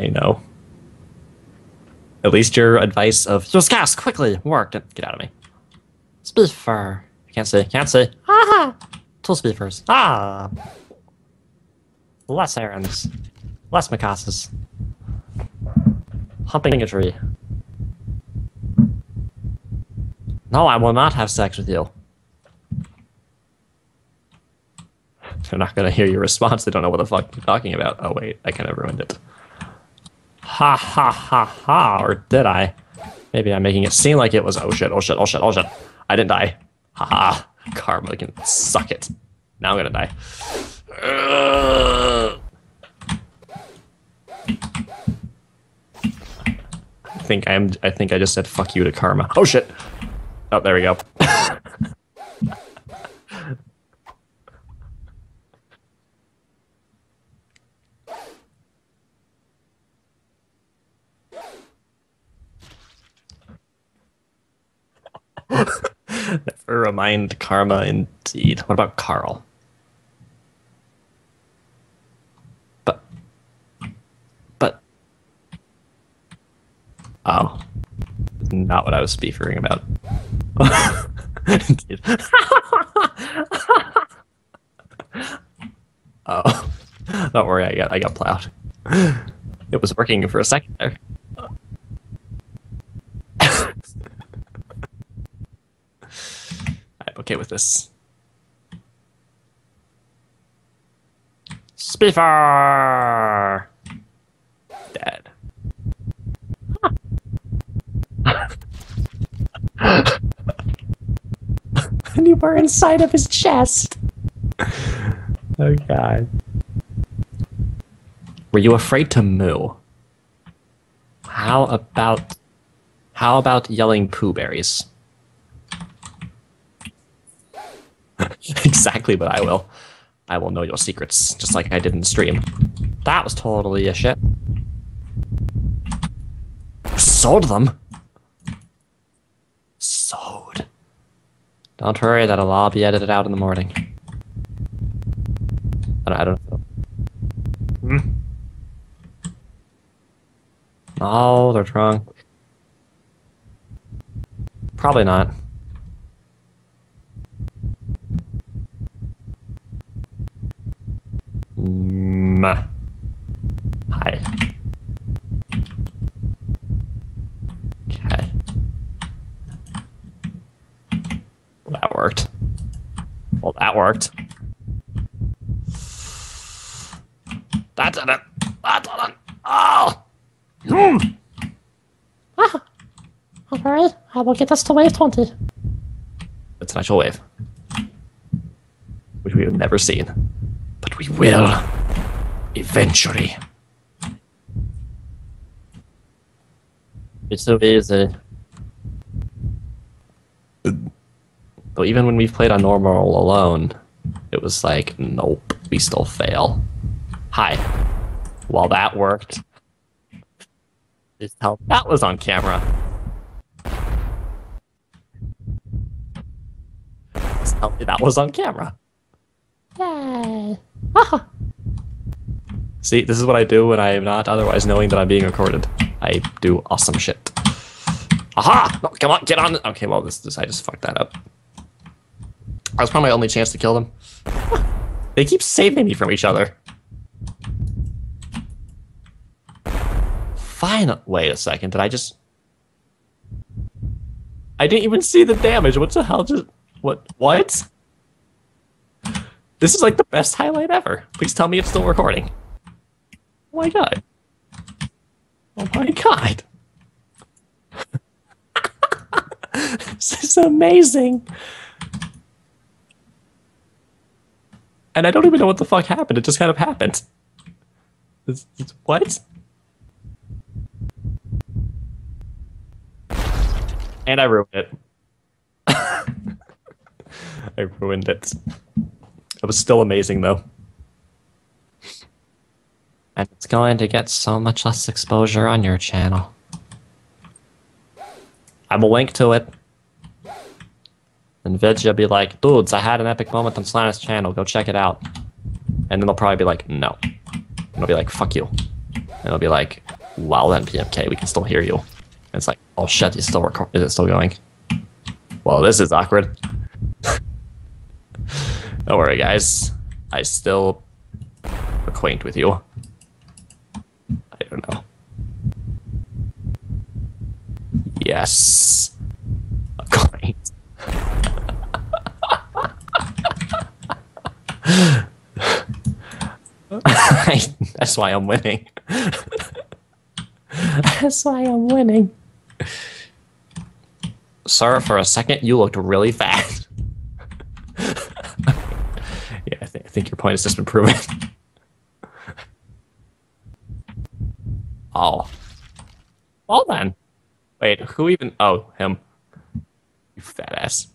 you know. At least your advice of just gas quickly worked. Get out of me. Speefer. Can't see. Can't see. Ah! Two speefers. Ah! Less errands. Less Mikasas. Humping a tree. No, I will not have sex with you. They're not going to hear your response. They don't know what the fuck you're talking about. Oh, wait. I kind of ruined it. Ha, ha, ha, ha. Or did I? Maybe I'm making it seem like it was, oh, shit, oh, shit, oh, shit, oh, shit. I didn't die. Ha, ha. Karma can suck it. Now I'm going to die. I think I just said fuck you to karma. Oh, shit. Oh, there we go. Never remind karma, indeed. What about Carl? But... Oh. Not what I was speefering about. Indeed. Oh. Don't worry, I got plowed. It was working for a second there. Okay with this. Speefer! Dead. And you were inside of his chest. Oh god. Were you afraid to moo? How about yelling poo berries? Exactly, but I will know your secrets, just like I did in the stream. That was totally a shit. Sold them? Sold. Don't worry, that'll all be edited out in the morning. I don't know. Hmm? Oh, they're drunk. Probably not. Hi. Okay. Well, that worked. Well, that worked. That didn't. That didn't. Oh! Mm. Ah! Don't worry, I will get us to wave 20. It's an actual wave. Which we have never seen. But we will. Eventually. It's so easy. But even when we've played on normal alone, it was like, nope, we still fail. Hi. While that worked, just how that was on camera. Just tell me that was on camera. Yay. Haha. See, this is what I do when I am not otherwise knowing that I'm being recorded. I do awesome shit. Aha! No, come on, get on! Okay, well, I just fucked that up. That was probably my only chance to kill them. They keep saving me from each other. Fine. Wait a second, did I just... I didn't even see the damage. What the hell just... What? What? This is like the best highlight ever. Please tell me it's still recording. Oh my god. Oh my god. This is amazing. And I don't even know what the fuck happened. It just kind of happened. It's what? And I ruined it. I ruined it. It was still amazing though. And it's going to get so much less exposure on your channel. I will link to it. And Vidya will be like, dudes, I had an epic moment on Slanith's channel, go check it out. And then they'll probably be like, no. And they'll be like, fuck you. And they'll be like, loud on PMK. We can still hear you. And it's like, oh shit, it's still recording. Is it still going? Well, this is awkward. Don't worry, guys. I still acquaint with you. I don't know. Yes. Acquaint. That's why I'm winning. That's why I'm winning. Sir, for a second, you looked really fat. Yeah, I think your point has just been proven. Oh. Well then. Wait, who even... Oh, him. You fat ass.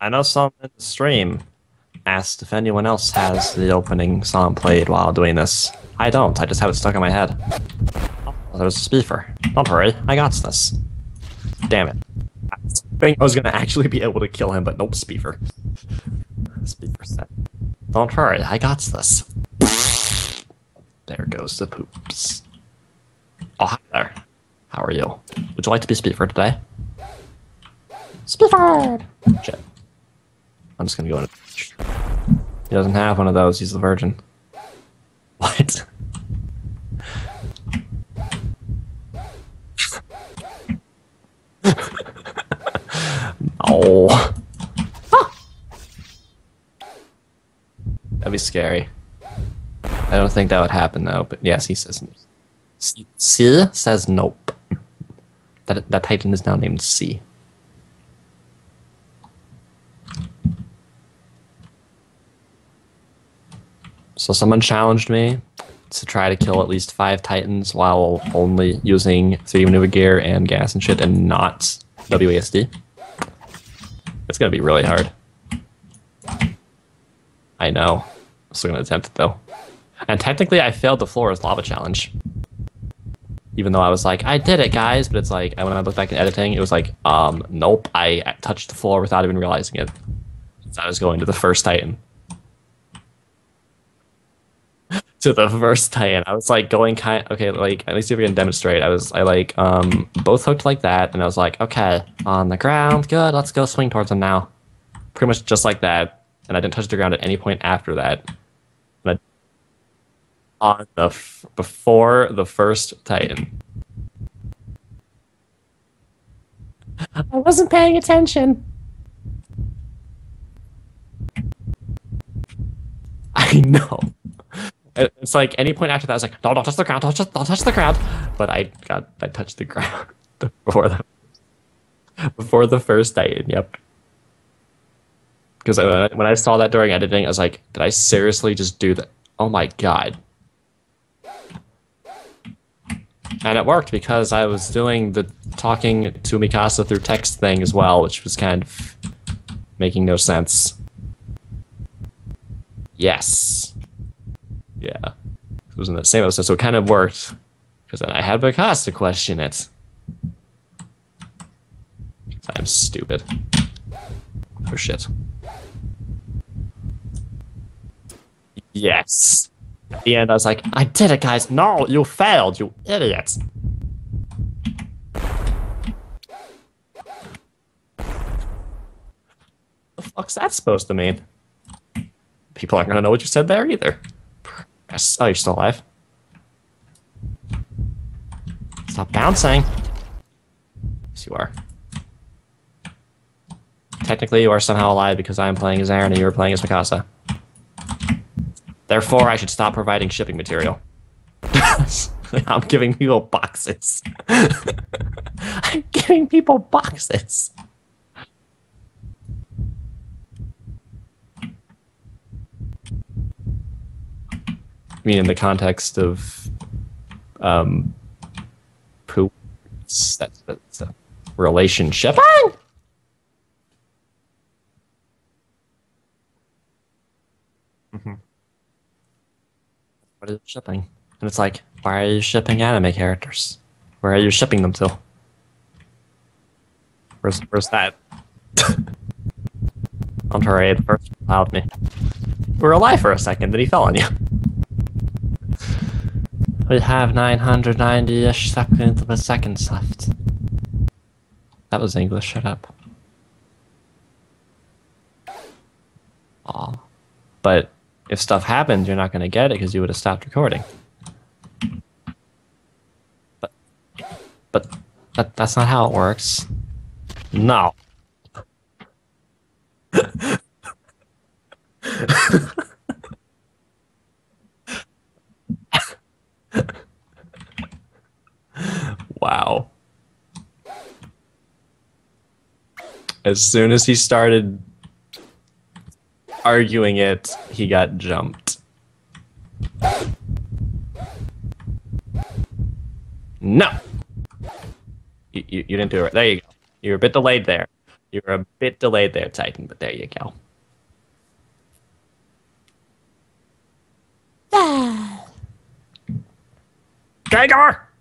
I know someone in the stream asked if anyone else has the opening song played while doing this. I don't. I just have it stuck in my head. Oh, there's a speaker. Don't worry. I got this. Damn it. I think I was going to actually be able to kill him, but nope, speaker. Speaker set. Don't worry. I got this. There goes the poops. Oh, hi there. How are you? Would you like to be Speaker today? Speaker! Shit. I'm just gonna go in. He doesn't have one of those, he's the virgin. What? No. Ah! That'd be scary. I don't think that would happen though, but yes, he says. C says nope. That Titan is now named C. So someone challenged me to try to kill at least 5 Titans while only using 3D maneuver gear and gas and shit and not WASD. It's gonna be really hard. I know. I'm still gonna attempt it though. And technically I failed the floor as lava challenge. Even though I was like, I did it guys, but it's like, when I looked back in editing, it was like, nope, I touched the floor without even realizing it. So I was going to the first Titan. To the first Titan, I was like going okay, like at least if we can demonstrate, I both hooked like that, and I was like, okay, on the ground, good, let's go swing towards him now, pretty much just like that, and I didn't touch the ground at any point after that. But on the before the first Titan, I wasn't paying attention. I know. It's like any point after that, I was like, no, don't touch the ground, don't touch the ground. But I touched the ground before the first Titan. Yep. Because when I saw that during editing, I was like, did I seriously just do that? Oh my god! And it worked because I was doing the talking to Mikasa through text thing as well, which was kind of making no sense. Yes. Yeah, it was in that same episode, so it kind of worked. Because then I had Mikasa to question it. I'm stupid. Oh shit. Yes. At the end, I was like, I did it, guys. No, you failed, you idiots. The fuck's that supposed to mean? People aren't gonna know what you said there either. Oh, you're still alive. Stop bouncing. Yes, you are. Technically, you are somehow alive because I am playing as Eren and you are playing as Mikasa. Therefore, I should stop providing shipping material. I'm giving people boxes. I'm giving people boxes. I mean, in the context of poop, that's a relationship. Mm-hmm. What is shipping? And it's like, why are you shipping anime characters? Where are you shipping them to? Where's that? Don't worry, it first allowed me. were alive for a second, then he fell on you. We have 990-ish seconds left. That was English, shut up. Aw. But if stuff happens, you're not going to get it because you would have stopped recording. But that's not how it works. No. Wow. As soon as he started arguing it, he got jumped. No. You didn't do it right. There you go. You were a bit delayed there. You were a bit delayed there, Titan, but there you go. Gengar!